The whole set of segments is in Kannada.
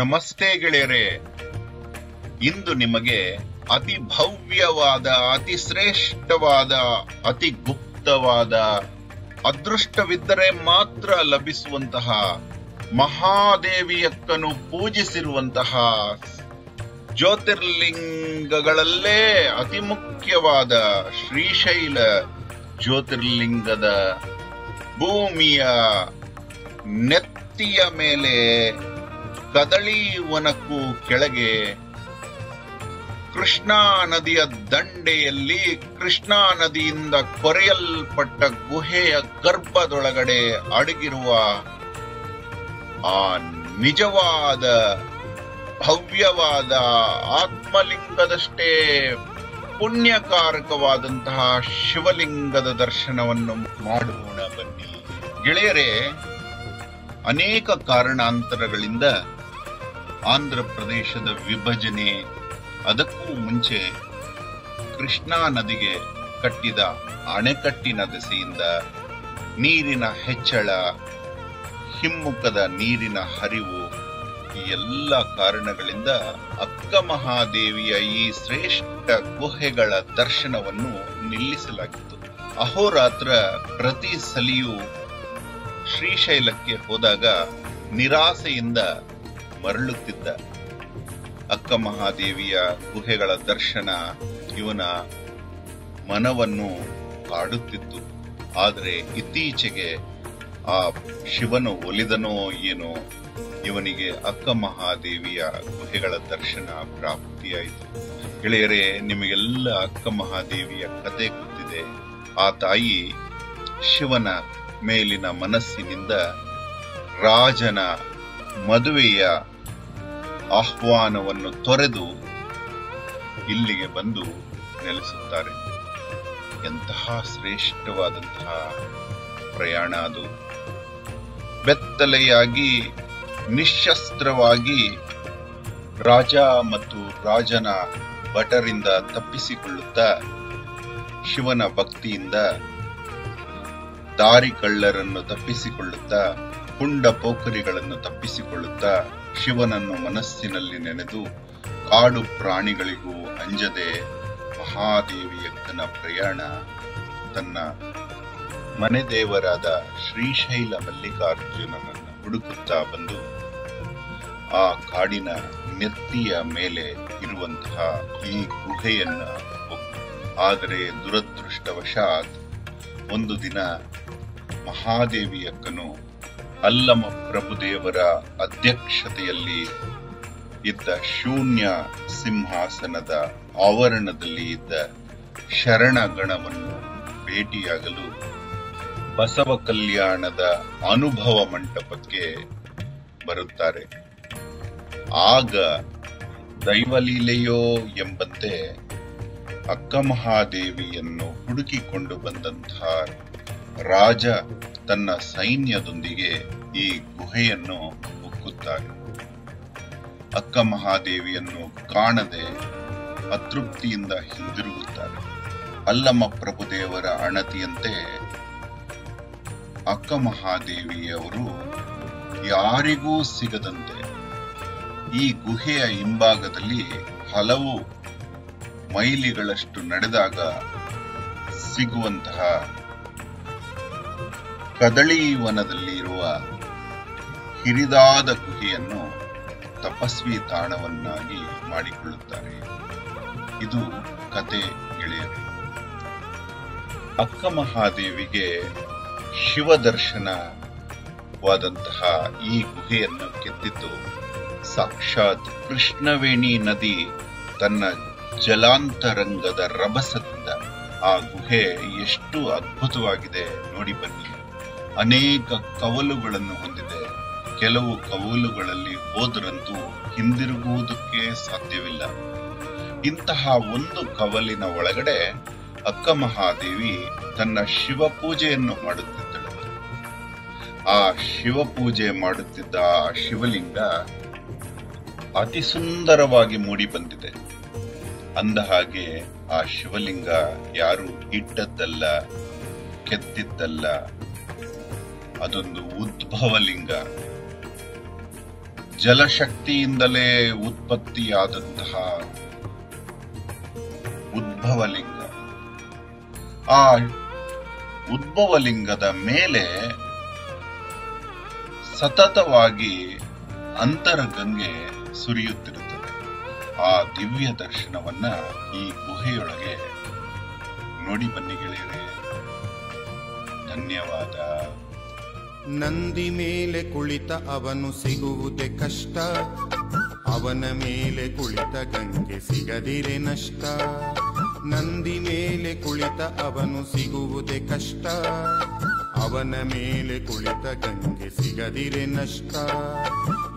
ನಮಸ್ತೆ ಗೆಳೆಯರೇ, ಇಂದು ನಿಮಗೆ ಅತಿ ಭವ್ಯವಾದ, ಅತಿ ಶ್ರೇಷ್ಠವಾದ, ಅತಿ ಗುಪ್ತವಾದ, ಅದೃಷ್ಟವಿದ್ದರೆ ಮಾತ್ರ ಲಭಿಸುವಂತಹ ಮಹಾದೇವಿಯಕ್ಕನ್ನು ಪೂಜಿಸಿರುವಂತಹ ಜ್ಯೋತಿರ್ಲಿಂಗಗಳಲ್ಲೇ ಅತಿ ಮುಖ್ಯವಾದ ಶ್ರೀಶೈಲ ಜ್ಯೋತಿರ್ಲಿಂಗದ ಭೂಮಿಯ ನೆತ್ತಿಯ ಮೇಲೆ ಕದಳಿವನಕ್ಕೂ ಕೆಳಗೆ ಕೃಷ್ಣಾ ನದಿಯ ದಂಡೆಯಲ್ಲಿ ಕೃಷ್ಣಾ ನದಿಯಿಂದ ಕೊರೆಯಲ್ಪಟ್ಟ ಗುಹೆಯ ಗರ್ಭದೊಳಗಡೆ ಅಡಗಿರುವ ಆ ನಿಜವಾದ ಭವ್ಯವಾದ ಆತ್ಮಲಿಂಗದಷ್ಟೇ ಪುಣ್ಯಕಾರಕವಾದಂತಹ ಶಿವಲಿಂಗದ ದರ್ಶನವನ್ನು ಮಾಡೋಣ ಬನ್ನಿ ಗೆಳೆಯರೇ. ಅನೇಕ ಕಾರಣಾಂತರಗಳಿಂದ ಆಂಧ್ರ ಪ್ರದೇಶದ ವಿಭಜನೆ, ಅದಕ್ಕೂ ಮುಂಚೆ ಕೃಷ್ಣಾ ನದಿಗೆ ಕಟ್ಟಿದ ಅಣೆಕಟ್ಟಿನ ದೆಸೆಯಿಂದ ನೀರಿನ ಹೆಚ್ಚಳ, ಹಿಮ್ಮುಖದ ನೀರಿನ ಹರಿವು, ಈ ಎಲ್ಲ ಕಾರಣಗಳಿಂದ ಅಕ್ಕ ಮಹಾದೇವಿಯ ಈ ಶ್ರೇಷ್ಠ ಗುಹೆಗಳ ದರ್ಶನವನ್ನು ನಿಲ್ಲಿಸಲಾಗಿತ್ತು. ಅಹೋರಾತ್ರ ಪ್ರತಿ ಸಲಿಯೂ ಶ್ರೀಶೈಲಕ್ಕೆ ಹೋದಾಗ ನಿರಾಸೆಯಿಂದ ಮರಳುತ್ತಿದ್ದ. ಅಕ್ಕ ಮಹಾದೇವಿಯ ಗುಹೆಗಳ ದರ್ಶನ ಇವನ ಮನವನ್ನು ಕಾಡುತ್ತಿತ್ತು. ಆದರೆ ಇತ್ತೀಚೆಗೆ ಆ ಶಿವನು ಒಲಿದನೋ ಏನೋ, ಇವನಿಗೆ ಅಕ್ಕ ಮಹಾದೇವಿಯ ಗುಹೆಗಳ ದರ್ಶನ ಪ್ರಾಪ್ತಿಯಾಯಿತು. ಗೆಳೆಯರೇ, ನಿಮಗೆಲ್ಲ ಅಕ್ಕ ಮಹಾದೇವಿಯ ಕತೆ ಗೊತ್ತಿದೆ. ಆ ತಾಯಿ ಶಿವನ ಮೇಲಿನ ಮನಸ್ಸಿನಿಂದ ರಾಜನ ಮದುವೆಯ ಆಹ್ವಾನವನ್ನು ತೊರೆದು ಇಲ್ಲಿಗೆ ಬಂದು ನೆಲೆಸುತ್ತಾರೆ. ಎಂತಹ ಶ್ರೇಷ್ಠವಾದಂತಹ ಪ್ರಯಾಣ ಅದು! ಬೆತ್ತಲೆಯಾಗಿ, ನಿಶಸ್ತ್ರವಾಗಿ ರಾಜ ಮತ್ತು ರಾಜನ ಭಟರಿಂದ ತಪ್ಪಿಸಿಕೊಳ್ಳುತ್ತಾ, ಶಿವನ ಭಕ್ತಿಯಿಂದ ದಾರಿ ಕಳ್ಳರನ್ನು ತಪ್ಪಿಸಿಕೊಳ್ಳುತ್ತಾ, ಪುಂಡ ಪೋಖರಿಗಳನ್ನು ತಪ್ಪಿಸಿಕೊಳ್ಳುತ್ತಾ, ಶಿವನನ್ನು ಮನಸ್ಸಿನಲ್ಲಿ ನೆನೆದು, ಕಾಡು ಪ್ರಾಣಿಗಳಿಗೂ ಅಂಜದೆ ಮಹಾದೇವಿಯಕ್ಕನ ಪ್ರಯಾಣ ತನ್ನ ಮನೆದೇವರಾದ ಶ್ರೀಶೈಲ ಮಲ್ಲಿಕಾರ್ಜುನನನ್ನು ಹುಡುಕುತ್ತಾ ಬಂದು ಆ ಕಾಡಿನ ನೆತ್ತಿಯ ಮೇಲೆ ಇರುವಂತಹ ಈ ಗುಹೆಯನ್ನ ಒಪ್ಪು. ಆದರೆ ದುರದೃಷ್ಟವಶಾತ್ ಒಂದು ದಿನ ಮಹಾದೇವಿಯಕ್ಕನು ಅಲ್ಲಮ ಪ್ರಭುದೇವರ ಅಧ್ಯಕ್ಷತೆಯಲ್ಲಿ ಇದ್ದ ಶೂನ್ಯ ಸಿಂಹಾಸನದ ಆವರಣದಲ್ಲಿ ಇದ್ದ ಶರಣಗಣವನ್ನು ಭೇಟಿಯಾಗಲು ಬಸವ ಕಲ್ಯಾಣದ ಅನುಭವ ಮಂಟಪಕ್ಕೆ ಬರುತ್ತಾರೆ. ಆಗ ದೈವಲೀಲೆಯೋ ಎಂಬಂತೆ ಅಕ್ಕ ಮಹಾದೇವಿಯನ್ನು ಹುಡುಕಿಕೊಂಡು ಬಂದಂತಹ ರಾಜ ತನ್ನ ಸೈನ್ಯದೊಂದಿಗೆ ಈ ಗುಹೆಯನ್ನು ಉಕ್ಕುತ್ತಾರೆ. ಅಕ್ಕ ಮಹಾದೇವಿಯನ್ನು ಕಾಣದೆ ಅತೃಪ್ತಿಯಿಂದ ಹಿಂದಿರುಗುತ್ತಾರೆ. ಅಲ್ಲಮ್ಮ ಪ್ರಭುದೇವರ ಅಣತಿಯಂತೆ ಅಕ್ಕ ಮಹಾದೇವಿಯವರು ಯಾರಿಗೂ ಸಿಗದಂತೆ ಈ ಗುಹೆಯ ಹಿಂಭಾಗದಲ್ಲಿ ಹಲವು ಮೈಲಿಗಳಷ್ಟು ನಡೆದಾಗ ಸಿಗುವಂತಹ ಕದಳೀವನದಲ್ಲಿ ಇರುವ ಹಿರಿದಾದ ಗುಹೆಯನ್ನು ತಪಸ್ವಿ ತಾಣವನ್ನಾಗಿ ಮಾಡಿಕೊಳ್ಳುತ್ತಾರೆ. ಇದು ಕತೆ ಗೆಳೆಯರು. ಅಕ್ಕ ಮಹಾದೇವಿಗೆ ಶಿವದರ್ಶನವಾದಂತಹ ಈ ಗುಹೆಯನ್ನು ಕೆತ್ತಿದ್ದು ಸಾಕ್ಷಾತ್ ಕೃಷ್ಣವೇಣಿ ನದಿ ತನ್ನ ಜಲಾಂತರಂಗದ ರಭಸದಿಂದ. ಆ ಗುಹೆ ಎಷ್ಟು ಅದ್ಭುತವಾಗಿದೆ ನೋಡಿ ಬನ್ನಿ. ಅನೇಕ ಕವಲುಗಳನ್ನು ಹೊಂದಿದೆ. ಕೆಲವು ಕವಲುಗಳಲ್ಲಿ ಹೋದರಂತೂ ಹಿಂದಿರುಗುವುದಕ್ಕೆ ಸಾಧ್ಯವಿಲ್ಲ. ಇಂತಹ ಒಂದು ಕವಲಿನ ಒಳಗಡೆ ಅಕ್ಕ ಮಹಾದೇವಿ ತನ್ನ ಶಿವ ಪೂಜೆಯನ್ನು ಮಾಡುತ್ತಿದ್ದಳು. ಆ ಶಿವ ಪೂಜೆ ಮಾಡುತ್ತಿದ್ದ ಆ ಶಿವಲಿಂಗ ಅತಿ ಸುಂದರವಾಗಿ ಮೂಡಿ ಬಂದಿದೆ. ಅಂದ ಹಾಗೆ ಆ ಶಿವಲಿಂಗ ಯಾರು ಇಟ್ಟದ್ದಲ್ಲ, ಕೆತ್ತಿದ್ದಲ್ಲ, ಅದೊಂದು ಉದ್ಭವಲಿಂಗ. ಜಲಶಕ್ತಿಯಿಂದಲೇ ಉತ್ಪತ್ತಿಯಾದಂತಹ ಉದ್ಭವಲಿಂಗ. ಆ ಉದ್ಭವಲಿಂಗದ ಮೇಲೆ ಸತತವಾಗಿ ಅಂತರಗಂಗೆ ಸುರಿಯುತ್ತಿರುತ್ತದೆ. ಆ ದಿವ್ಯ ದರ್ಶನವನ್ನ ಈ ಗುಹೆಯೊಳಗೆ ನೋಡಿ ಬನ್ನಿ ಗೆಳೆಯರೇ. ಧನ್ಯವಾದ. ನಂದಿ ಮೇಲೆ ಕುಳಿತ ಅವನು ಸಿಗುವುದೇ ಕಷ್ಟ, ಅವನ ಮೇಲೆ ಕುಳಿತ ಗಂಗೆ ಸಿಗದಿರೆ ನಷ್ಟ. ನಂದಿ ಮೇಲೆ ಕುಳಿತ ಅವನು ಸಿಗುವುದೇ ಕಷ್ಟ, ಅವನ ಮೇಲೆ ಕುಳಿತ ಗಂಗೆ ಸಿಗದಿರೆ ನಷ್ಟ.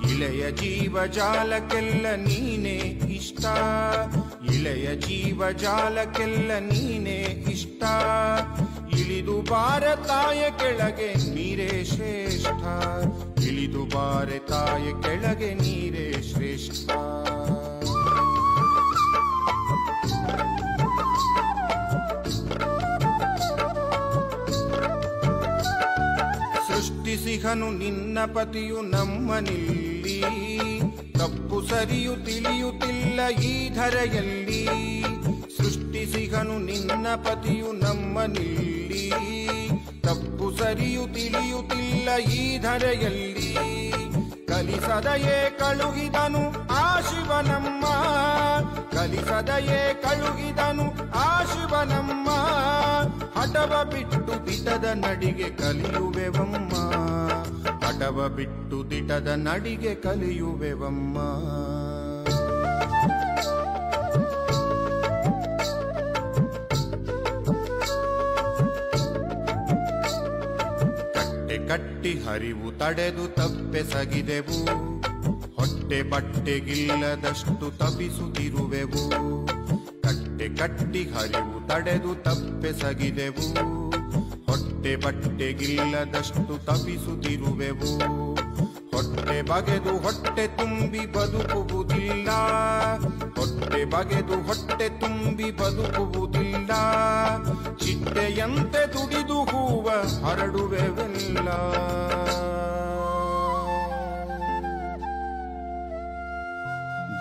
ಇಳೆಯ ಜೀವ ಜಾಲಕ್ಕೆಲ್ಲ ನೀನೇ ಇಷ್ಟ, ಇಳೆಯ ಜೀವ ಜಾಲಕ್ಕೆಲ್ಲ ನೀನೇ ಇಷ್ಟ. ಇಳಿದು ಬಾರೆ ತಾಯ ಕೆಳಗೆ ನೀರೇ ಶ್ರೇಷ್ಠ, ಇಳಿದು ಬಾರೆ ತಾಯ ಕೆಳಗೆ ನೀರೇ ಶ್ರೇಷ್ಠ. ಸೃಷ್ಟಿಸಿಹನು ನಿನ್ನ ಪತಿಯು ನಮ್ಮನಿಲ್ಲಿ, ತಪ್ಪು ಸರಿಯು ತಿಳಿಯುತ್ತಿಲ್ಲ ಈ ಧರೆಯಲ್ಲಿ. ಸೃಷ್ಟಿಸಿಹನು ನಿನ್ನ ಪತಿಯು ನಮ್ಮನಿಲ್ಲಿ, ತಪ್ಪು ಸರಿಯು ತಿಳಿಯುತ್ತಿಲ್ಲ ಈ ಧರೆಯಲ್ಲಿ. ಕಲಿಸದೆಯೇ ಕಳುಹಿದನು ಆ ಶಿವನಮ್ಮ, ಕಲಿಸದೆಯೇ ಕಳುಹಿದನು ಆ ಶಿವನಮ್ಮ. ಹಠವ ಬಿಟ್ಟು ದಿಟದ ನಡಿಗೆ ಕಲಿಯುವೆವಮ್ಮ, ಹಠವ ಬಿಟ್ಟು ದಿಟದ ನಡಿಗೆ ಕಲಿಯುವೆವಮ್ಮ. ಕಟ್ಟೆ ಕಟ್ಟಿ ಹರಿವು ತಡೆದು ತಪ್ಪೆಸಗಿದೆವು, ಹೊಟ್ಟೆ ಬಟ್ಟೆಗಿಲ್ಲದಷ್ಟು ತಪಿಸುತ್ತಿರುವೆವು. ಕಟ್ಟಿ ಹರಿವು ತಡೆದು ತಪ್ಪೆಸಗಿದೆವು, ಹೊಟ್ಟೆ ಬಟ್ಟೆಗಿಲ್ಲದಷ್ಟು ತಪಿಸುತ್ತಿರುವೆವು. ಹೊಟ್ಟೆ ಬಗೆದು ಹೊಟ್ಟೆ ತುಂಬಿ ಬದುಕುವುದಿಲ್ಲ, ಹೊಟ್ಟೆ ಬಗೆದು ಹೊಟ್ಟೆ ತುಂಬಿ ಬದುಕುವುದಿಲ್ಲ. ಚಿಟ್ಟೆಯಂತೆ ದುಡಿದು ಹೂವ ಹರಡುವೆವೆಲ್ಲ.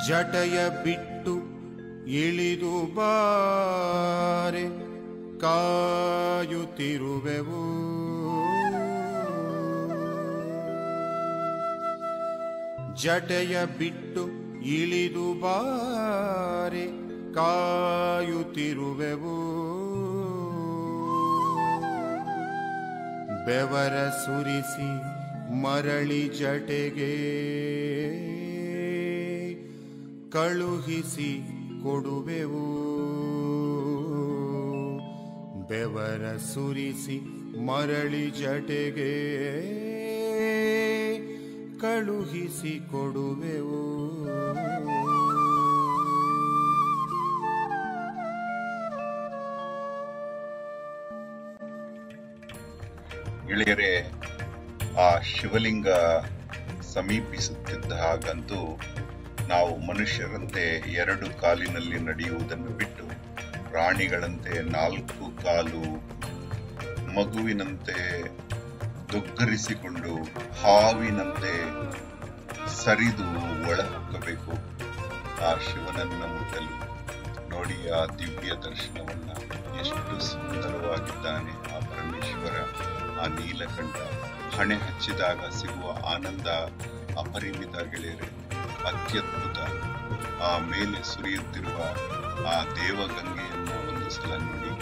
ಜಟೆಯ ಬಿಟ್ಟು ಇಳಿದು ಬಾರೆ ಕಾಯುತ್ತಿರುವೆವು. ಜಟೆಯ ಬಿಟ್ಟು ಇಳಿದು ಬಾರೆ ಕಾಯುತ್ತಿರುವೆವು. ಬೆವರ ಸುರಿಸಿ ಮರಳಿ ಜಟೆಗೆ ಕಳುಹಿಸಿ ಕೊಡುವೆವು. ಬೆವರ ಸುರಿಸಿ ಮರಳಿ ಜಟೆಗೆ ಕಳುಹಿಸಿ ಕೊಡುವೆವು. ಗೆಳೆಯರೇ, ಆ ಶಿವಲಿಂಗ ಸಮೀಪಿಸುತ್ತಿದ್ದಾಗಂತೂ ನಾವು ಮನುಷ್ಯರಂತೆ ಎರಡು ಕಾಲಿನಲ್ಲಿ ನಡೆಯುವುದನ್ನು ಬಿಟ್ಟು ಪ್ರಾಣಿಗಳಂತೆ ನಾಲ್ಕು ಕಾಲು ಮಗುವಿನಂತೆ ದುಗ್ಗರಿಸಿಕೊಂಡು ಹಾವಿನಂತೆ ಸರಿದು ಒಳಹೊಕ್ಕಬೇಕು ಆ ಶಿವನನ್ನ ಮುಟ್ಟಲು. ನೋಡಿ ಆ ದಿವ್ಯ ದರ್ಶನವನ್ನ, ಎಷ್ಟು ಸುಂದರವಾಗಿದ್ದಾನೆ ಆ ಪರಮೇಶ್ವರ, ಆ ನೀಲಕಂಠ. ಹಣೆ ಹಚ್ಚಿದಾಗ ಸಿಗುವ ಆನಂದ ಅಪರಿಮಿತ ಗೆಳೆಯರೇ, ಅತ್ಯದ್ಭುತ. ಆ ಮೇಲೆ ಸುರಿಯುತ್ತಿರುವ ಆ ದೇವಗಂಗೆಯನ್ನು ಒಂದು ಸಲ ನೋಡಿ,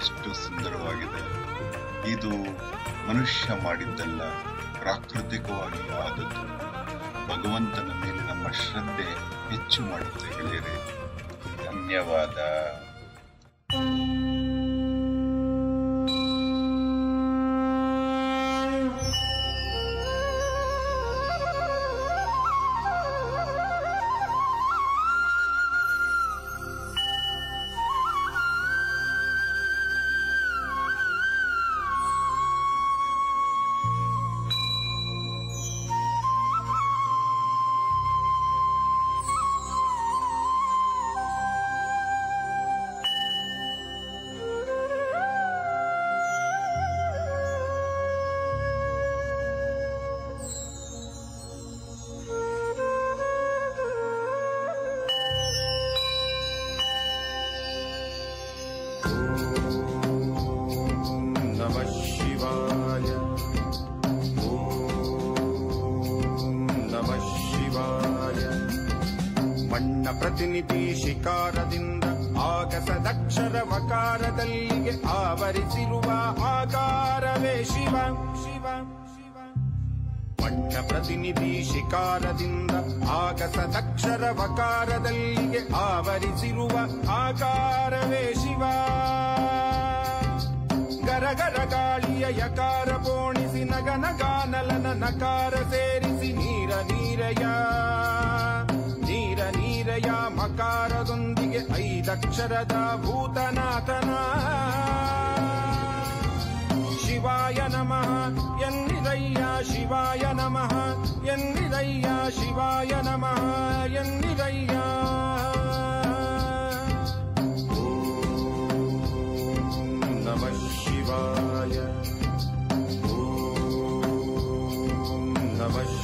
ಎಷ್ಟು ಸುಂದರವಾಗಿದೆ. ಇದು ಮನುಷ್ಯ ಮಾಡಿದ್ದಲ್ಲ, ಪ್ರಾಕೃತಿಕವಾಗಿ ಆದದ್ದು. ಭಗವಂತನ ಮೇಲೆ ನಮ್ಮ ಶ್ರದ್ಧೆ ಹೆಚ್ಚು ಮಾಡುತ್ತೆ ಗೆಳೆಯರೇ. ಧನ್ಯವಾದ. ನನ್ನ ಪ್ರತಿನಿಧಿ ಶಿಕಾರದಿಂದ ಆಗಸದಕ್ಷರವಕಾರದಲ್ಲಿಗೆ ಆವರಿಸಿರುವ ಆಕಾರವೇ ಶಿವ ಶಿವ ಶಿವ. ನನ್ನ ಪ್ರತಿನಿಧಿ ಶಿಕಾರದಿಂದ ಆಗಸದಕ್ಷರವಕಾರದಲ್ಲಿಗೆ ಆವರಿಸಿರುವ ಆಕಾರವೇ ಶಿವ. ಗರಗರ ಗಾಳಿಯ ಯಕಾರ ಪೋಣಿಸಿ ನಗನ ಗಾನಲನ ನಕಾರ ಸೇರಿಸಿ ನೀರ ನೀರಯ ನೀರ ನೀರಯ ಮಕಾರದೊಂದಿಗೆ ಐದಕ್ಷರದ ಭೂತನಾಥನ ಶಿವಾಯ ನಮಃ ಎನ್ನಿದಯ್ಯ ಶಿವಾಯ ನಮಃ ಎನ್ನಿದಯ್ಯ ಶಿವಾಯ ನಮಃ ಎನ್ನಿದಯ್ಯ. Namah Shivaya. Om Namah Shivaya.